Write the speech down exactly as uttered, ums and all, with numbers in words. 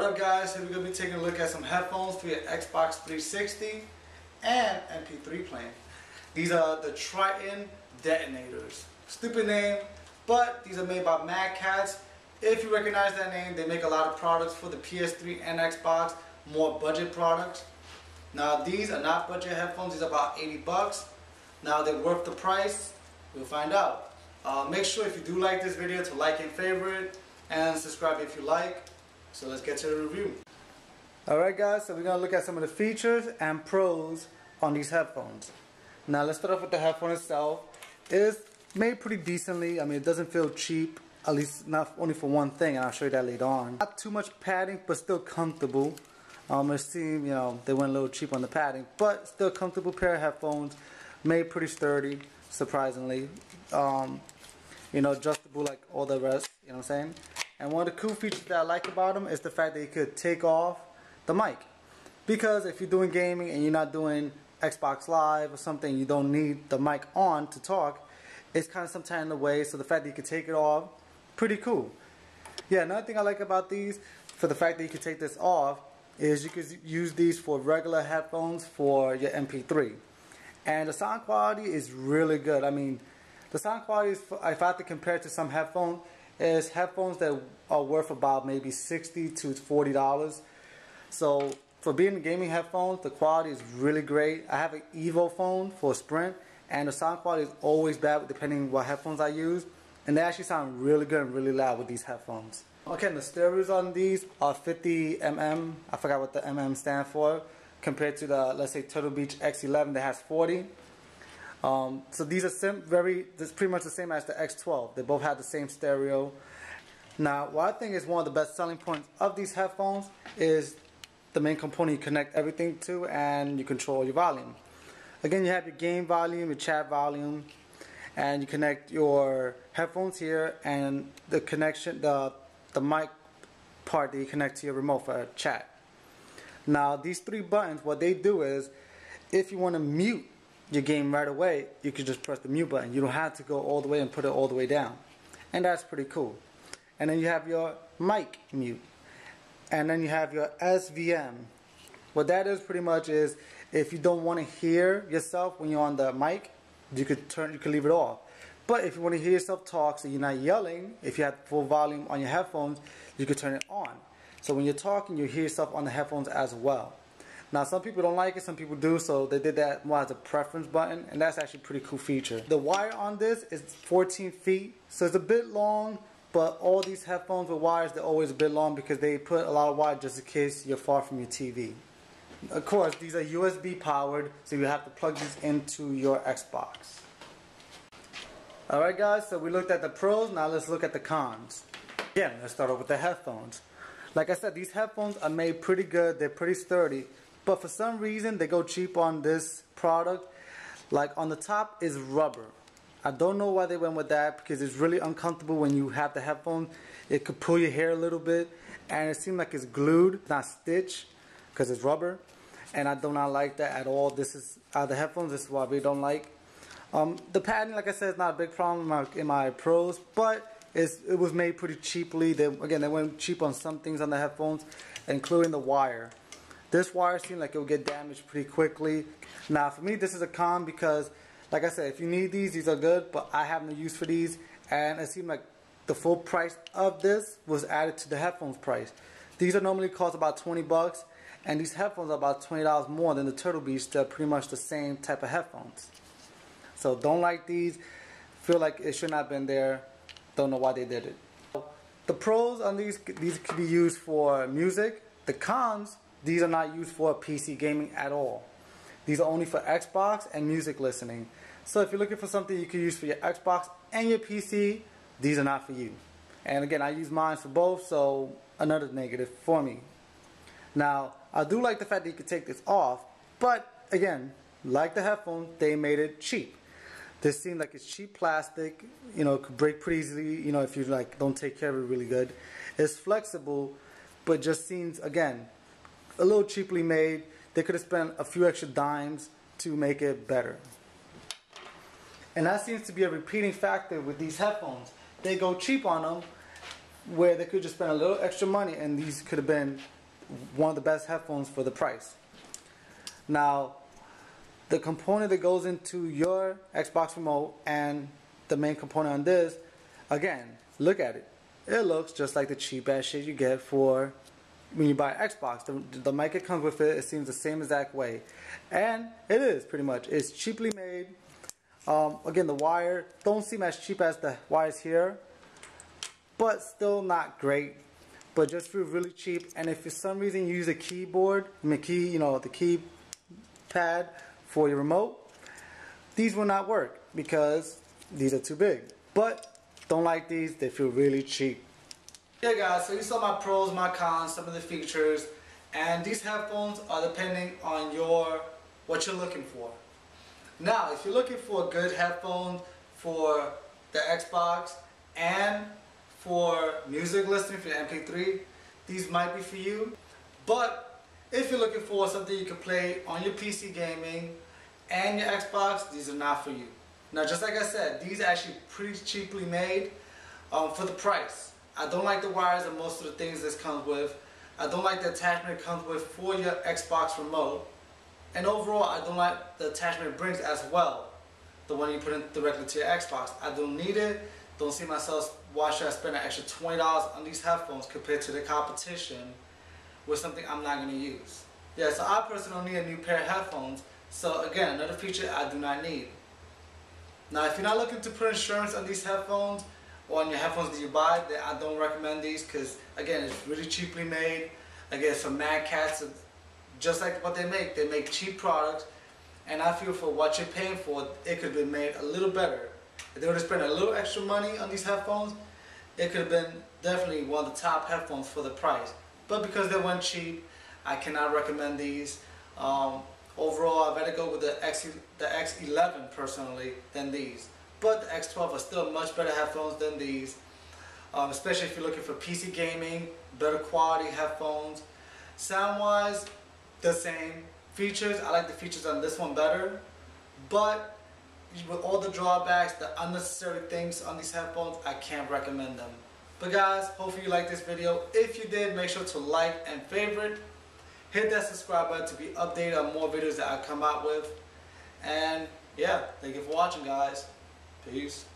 What up guys, here we're going to be taking a look at some headphones through your Xbox three sixty and M P three player. These are the Tritton Detonators. Stupid name, but these are made by Mad Cats. If you recognize that name, they make a lot of products for the P S three and Xbox, more budget products. Now these are not budget headphones, these are about eighty bucks. Now they're worth the price, we'll find out. Uh, make sure if you do like this video to like and favorite, and subscribe if you like. So let's get to the review. Alright guys, so we're going to look at some of the features and pros on these headphones. Now let's start off with the headphone itself. It's made pretty decently. I mean, it doesn't feel cheap, at least not only for one thing, and I'll show you that later on. Not too much padding, but still comfortable. Um, it seemed, you know, they went a little cheap on the padding, but still comfortable pair of headphones. Made pretty sturdy, surprisingly. Um, you know, adjustable like all the rest, you know what I'm saying? And one of the cool features that I like about them is the fact that you could take off the mic. Because if you're doing gaming and you're not doing Xbox Live or something, you don't need the mic on to talk. It's kind of sometimes in the way, so the fact that you can take it off, pretty cool. Yeah, another thing I like about these, for the fact that you can take this off, is you could use these for regular headphones for your M P three. And the sound quality is really good. I mean, the sound quality is, if I had to compare it to some headphones, is headphones that are worth about maybe sixty to forty dollars. So for being gaming headphones, the quality is really great. I have an Evo phone for Sprint, and the sound quality is always bad depending on what headphones I use, and they actually sound really good and really loud with these headphones. Okay, and the stereos on these are fifty millimeters, I forgot what the millimeter stand for, compared to the, let's say, Turtle Beach X eleven that has forty. Um, so these are sim very, this is pretty much the same as the X twelve. They both have the same stereo. Now, what I think is one of the best selling points of these headphones is the main component you connect everything to, and you control your volume. Again, you have your game volume, your chat volume, and you connect your headphones here, and the connection, the the mic part that you connect to your remote for chat. Now, these three buttons, what they do is, if you want to mute your game right away, you can just press the mute button. You don't have to go all the way and put it all the way down, and that's pretty cool. And then you have your mic mute, and then you have your S V M. What that is pretty much is, if you don't want to hear yourself when you're on the mic, you could turn, you could leave it off. But if you want to hear yourself talk, so you're not yelling, if you have full volume on your headphones, you could turn it on. So when you're talking, you hear yourself on the headphones as well. Now, some people don't like it, some people do, so they did that more as a preference button, and that's actually a pretty cool feature. The wire on this is fourteen feet, so it's a bit long, but all these headphones with wires, they're always a bit long because they put a lot of wire just in case you're far from your T V. Of course, these are U S B powered, so you have to plug these into your Xbox. Alright guys, so we looked at the pros, now let's look at the cons. Again, let's start off with the headphones. Like I said, these headphones are made pretty good, they're pretty sturdy. But for some reason, they go cheap on this product. Like on the top is rubber. I don't know why they went with that, because it's really uncomfortable when you have the headphones. It could pull your hair a little bit, and it seemed like it's glued, not stitched, because it's rubber. And I do not like that at all. This is uh, the headphones. This is what I really don't like. Um, the padding, like I said, is not a big problem in my, in my pros, but it's, it was made pretty cheaply. They, again, they went cheap on some things on the headphones, including the wire. This wire seemed like it would get damaged pretty quickly. Now for me, this is a con because, like I said, if you need these, these are good, but I have no use for these, and it seemed like the full price of this was added to the headphones price. These are normally cost about twenty bucks, and these headphones are about twenty dollars more than the Turtle Beach. They're pretty much the same type of headphones. So don't like these, feel like it should not have been there, don't know why they did it. The pros on these, these could be used for music. The cons, these are not used for P C gaming at all. These are only for Xbox and music listening. So if you're looking for something you can use for your Xbox and your P C, these are not for you. And again, I use mine for both, so another negative for me. Now, I do like the fact that you can take this off, but again, like the headphones, they made it cheap. This seemed like it's cheap plastic, you know, it could break pretty easily, you know, if you like don't take care of it really good. It's flexible, but just seems, again, a little cheaply made. They could have spent a few extra dimes to make it better. And that seems to be a repeating factor with these headphones. They go cheap on them, where they could just spend a little extra money and these could have been one of the best headphones for the price. Now, the component that goes into your Xbox remote and the main component on this, again, look at it. It looks just like the cheap ass shit you get for when you buy an Xbox. The, the mic that comes with it, it seems the same exact way. And it is, pretty much. It's cheaply made. Um, again, the wire don't seem as cheap as the wires here, but still not great. But just feel really cheap. And if for some reason you use a keyboard, I mean key, you know, the key pad for your remote, these will not work because these are too big. But don't like these, they feel really cheap. Yeah guys, so you saw my pros, my cons, some of the features, and these headphones are depending on your what you're looking for. Now, if you're looking for a good headphone for the Xbox and for music listening for the M P three, these might be for you. But if you're looking for something you can play on your P C gaming and your Xbox, these are not for you. Now, just like I said, these are actually pretty cheaply made um, for the price. I don't like the wires and most of the things this comes with. I don't like the attachment it comes with for your Xbox remote. And overall, I don't like the attachment it brings as well. The one you put in directly to your Xbox. I don't need it. Don't see myself, why should I spend an extra twenty dollars on these headphones compared to the competition with something I'm not going to use. Yeah, so I personally need a new pair of headphones. So again, another feature I do not need. Now, if you're not looking to put insurance on these headphones or on your headphones that you buy, then I don't recommend these because, again, it's really cheaply made. Again, for Mad Cats, just like what they make, they make cheap products, and I feel for what you're paying for, it could have been made a little better. If they would have spent a little extra money on these headphones, it could have been definitely one of the top headphones for the price. But because they went cheap, I cannot recommend these. Um, overall, I'd rather go with the, X, the X eleven personally than these. But the X twelve are still much better headphones than these, um, especially if you're looking for P C gaming, better quality headphones. Sound-wise, the same features. I like the features on this one better, but with all the drawbacks, the unnecessary things on these headphones, I can't recommend them. But guys, hopefully you liked this video. If you did, make sure to like and favorite. Hit that subscribe button to be updated on more videos that I come out with. And yeah, thank you for watching, guys. Peace.